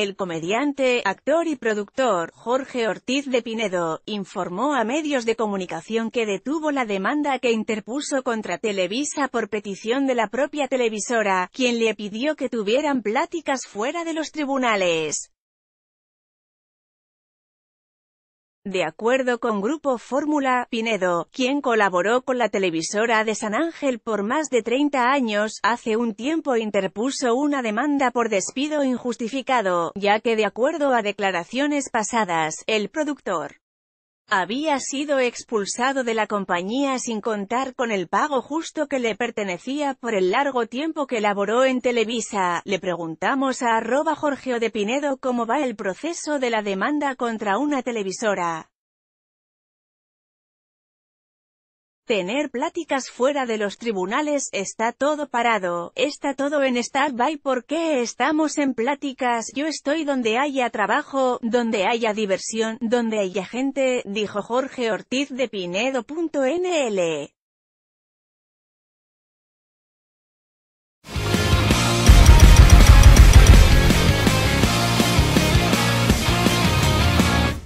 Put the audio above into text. El comediante, actor y productor Jorge Ortiz de Pinedo informó a medios de comunicación que detuvo la demanda que interpuso contra Televisa por petición de la propia televisora, quien le pidió que tuvieran pláticas fuera de los tribunales. De acuerdo con Grupo Fórmula, Pinedo, quien colaboró con la televisora de San Ángel por más de 30 años, hace un tiempo interpuso una demanda por despido injustificado, ya que de acuerdo a declaraciones pasadas, el productor había sido expulsado de la compañía sin contar con el pago justo que le pertenecía por el largo tiempo que laboró en Televisa. Le preguntamos a @JorgeOdePinedo cómo va el proceso de la demanda contra una televisora. Tener pláticas fuera de los tribunales, está todo parado, está todo en stand-by porque estamos en pláticas, yo estoy donde haya trabajo, donde haya diversión, donde haya gente, dijo Jorge Ortiz de Pinedo. NL